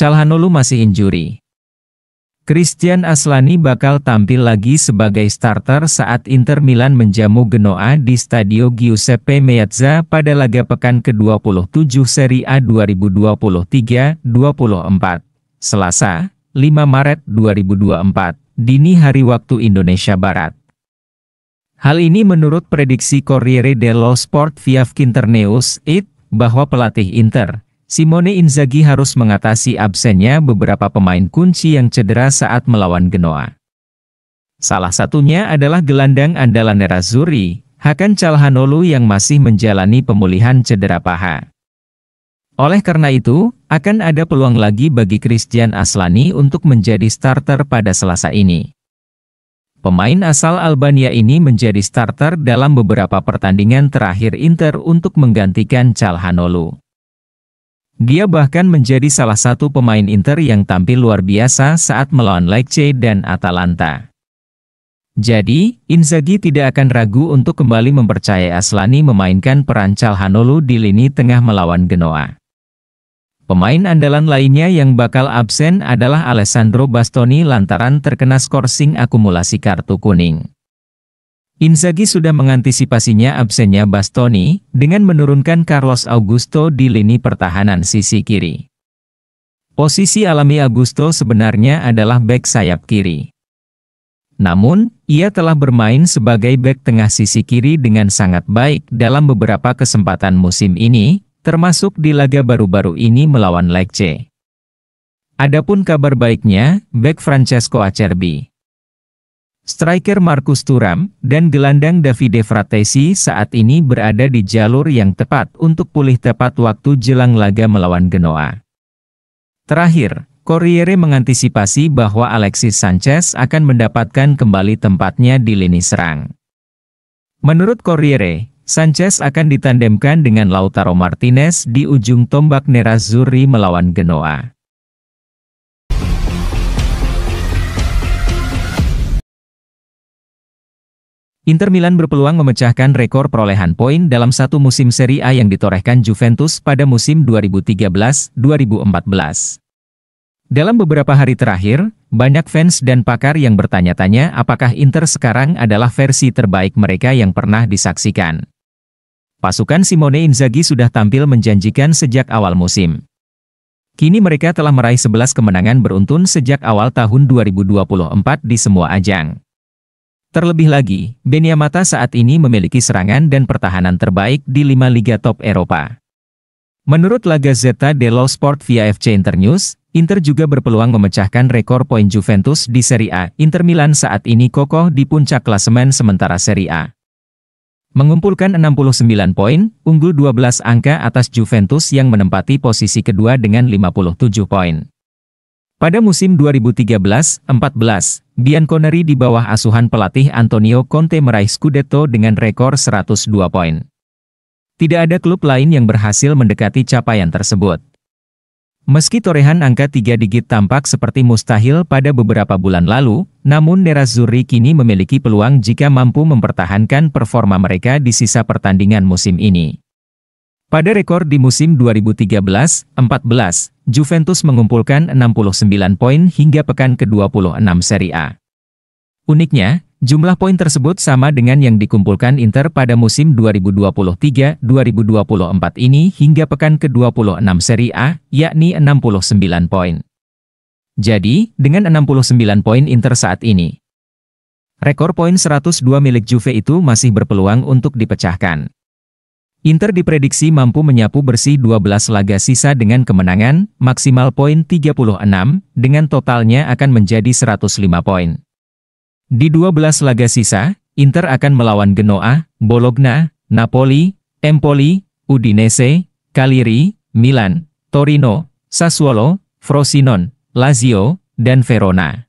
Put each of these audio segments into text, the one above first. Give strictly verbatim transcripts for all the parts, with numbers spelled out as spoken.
Calhanoglu masih injuri. Kristjan Asllani bakal tampil lagi sebagai starter saat Inter Milan menjamu Genoa di Stadio Giuseppe Meazza pada laga pekan ke dua puluh tujuh Serie A dua ribu dua puluh tiga dua puluh empat, Selasa, lima Maret dua ribu dua puluh empat, dini hari waktu Indonesia Barat. Hal ini menurut prediksi Corriere dello Sport via Vinternews titik it, bahwa pelatih Inter, Simone Inzaghi, harus mengatasi absennya beberapa pemain kunci yang cedera saat melawan Genoa. Salah satunya adalah gelandang andalan Nerazzurri, Hakan Calhanoglu, yang masih menjalani pemulihan cedera paha. Oleh karena itu, akan ada peluang lagi bagi Kristjan Asllani untuk menjadi starter pada Selasa ini. Pemain asal Albania ini menjadi starter dalam beberapa pertandingan terakhir Inter untuk menggantikan Calhanoglu. Dia bahkan menjadi salah satu pemain Inter yang tampil luar biasa saat melawan Lecce dan Atalanta. Jadi, Inzaghi tidak akan ragu untuk kembali mempercayai Asllani memainkan peran Calhanoglu di lini tengah melawan Genoa. Pemain andalan lainnya yang bakal absen adalah Alessandro Bastoni lantaran terkena skorsing akumulasi kartu kuning. Inzaghi sudah mengantisipasinya absennya Bastoni dengan menurunkan Carlos Augusto di lini pertahanan sisi kiri. Posisi alami Augusto sebenarnya adalah bek sayap kiri. Namun, ia telah bermain sebagai bek tengah sisi kiri dengan sangat baik dalam beberapa kesempatan musim ini, termasuk di laga baru-baru ini melawan Lecce. Adapun kabar baiknya, bek Francesco Acerbi, striker Markus Thuram, dan gelandang Davide Frattesi saat ini berada di jalur yang tepat untuk pulih tepat waktu jelang laga melawan Genoa. Terakhir, Corriere mengantisipasi bahwa Alexis Sanchez akan mendapatkan kembali tempatnya di lini serang. Menurut Corriere, Sanchez akan ditandemkan dengan Lautaro Martinez di ujung tombak Nerazzurri melawan Genoa. Inter Milan berpeluang memecahkan rekor perolehan poin dalam satu musim Serie A yang ditorehkan Juventus pada musim dua ribu tiga belas dua ribu empat belas. Dalam beberapa hari terakhir, banyak fans dan pakar yang bertanya-tanya apakah Inter sekarang adalah versi terbaik mereka yang pernah disaksikan. Pasukan Simone Inzaghi sudah tampil menjanjikan sejak awal musim. Kini mereka telah meraih sebelas kemenangan beruntun sejak awal tahun dua ribu dua puluh empat di semua ajang. Terlebih lagi, Beneamata saat ini memiliki serangan dan pertahanan terbaik di lima liga top Eropa. Menurut La Gazzetta dello Sport via F C Inter News, Inter juga berpeluang memecahkan rekor poin Juventus di Serie A. Inter Milan saat ini kokoh di puncak klasemen sementara Serie A, mengumpulkan enam puluh sembilan poin, unggul dua belas angka atas Juventus yang menempati posisi kedua dengan lima puluh tujuh poin. Pada musim dua ribu tiga belas empat belas, Bianconeri di bawah asuhan pelatih Antonio Conte meraih Scudetto dengan rekor seratus dua poin. Tidak ada klub lain yang berhasil mendekati capaian tersebut. Meski torehan angka tiga digit tampak seperti mustahil pada beberapa bulan lalu, namun Nerazzurri kini memiliki peluang jika mampu mempertahankan performa mereka di sisa pertandingan musim ini. Pada rekor di musim dua ribu tiga belas empat belas, Juventus mengumpulkan enam puluh sembilan poin hingga pekan ke dua puluh enam Serie A. Uniknya, jumlah poin tersebut sama dengan yang dikumpulkan Inter pada musim dua ribu dua puluh tiga dua ribu dua puluh empat ini hingga pekan ke dua puluh enam Serie A, yakni enam puluh sembilan poin. Jadi, dengan enam puluh sembilan poin Inter saat ini, rekor poin seratus dua milik Juve itu masih berpeluang untuk dipecahkan. Inter diprediksi mampu menyapu bersih dua belas laga sisa dengan kemenangan, maksimal poin tiga puluh enam, dengan totalnya akan menjadi seratus lima poin. Di dua belas laga sisa, Inter akan melawan Genoa, Bologna, Napoli, Empoli, Udinese, Cagliari, Milan, Torino, Sassuolo, Frosinone, Lazio, dan Verona.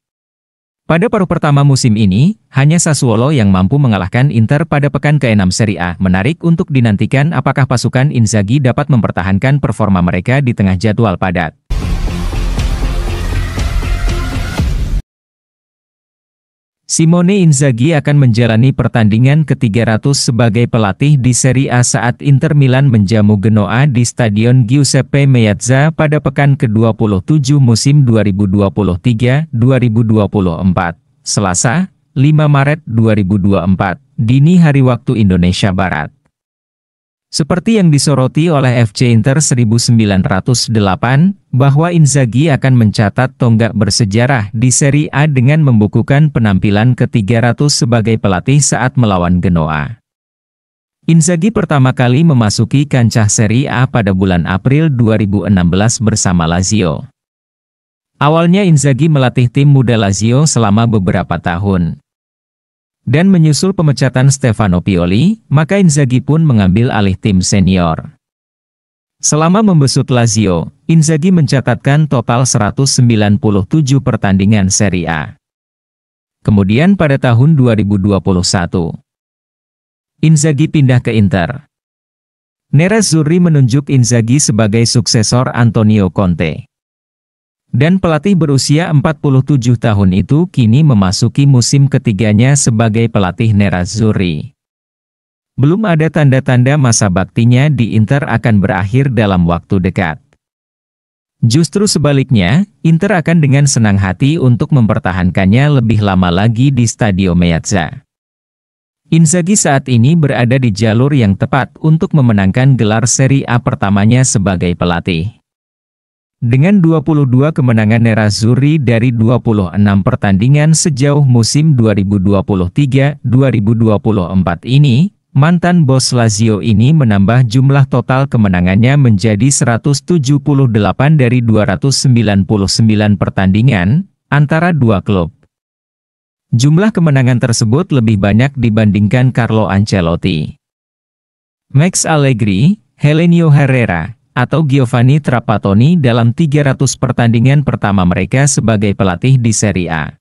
Pada paruh pertama musim ini, hanya Sassuolo yang mampu mengalahkan Inter pada pekan keenam Serie A. Menarik untuk dinantikan apakah pasukan Inzaghi dapat mempertahankan performa mereka di tengah jadwal padat. Simone Inzaghi akan menjalani pertandingan ke tiga ratus sebagai pelatih di Serie A saat Inter Milan menjamu Genoa di Stadion Giuseppe Meazza pada pekan ke dua puluh tujuh musim dua ribu dua puluh tiga dua ribu dua puluh empat, Selasa, lima Maret dua ribu dua puluh empat, dini hari waktu Indonesia Barat. Seperti yang disoroti oleh F C Inter seribu sembilan ratus delapan, bahwa Inzaghi akan mencatat tonggak bersejarah di Serie A dengan membukukan penampilan ke tiga ratus sebagai pelatih saat melawan Genoa. Inzaghi pertama kali memasuki kancah Serie A pada bulan April dua ribu enam belas bersama Lazio. Awalnya Inzaghi melatih tim muda Lazio selama beberapa tahun. Dan menyusul pemecatan Stefano Pioli, maka Inzaghi pun mengambil alih tim senior. Selama membesut Lazio, Inzaghi mencatatkan total seratus sembilan puluh tujuh pertandingan Serie A. Kemudian pada tahun dua ribu dua puluh satu, Inzaghi pindah ke Inter. Nerazzurri menunjuk Inzaghi sebagai suksesor Antonio Conte. Dan pelatih berusia empat puluh tujuh tahun itu kini memasuki musim ketiganya sebagai pelatih Nerazzurri. Belum ada tanda-tanda masa baktinya di Inter akan berakhir dalam waktu dekat. Justru sebaliknya, Inter akan dengan senang hati untuk mempertahankannya lebih lama lagi di Stadio Meazza. Inzaghi saat ini berada di jalur yang tepat untuk memenangkan gelar Serie A pertamanya sebagai pelatih. Dengan dua puluh dua kemenangan Nerazzurri dari dua puluh enam pertandingan sejauh musim dua ribu dua puluh tiga dua ribu dua puluh empat ini, mantan bos Lazio ini menambah jumlah total kemenangannya menjadi seratus tujuh puluh delapan dari dua ratus sembilan puluh sembilan pertandingan antara dua klub. Jumlah kemenangan tersebut lebih banyak dibandingkan Carlo Ancelotti, Max Allegri, Helenio Herrera, atau Giovanni Trapattoni dalam tiga ratus pertandingan pertama mereka sebagai pelatih di Serie A.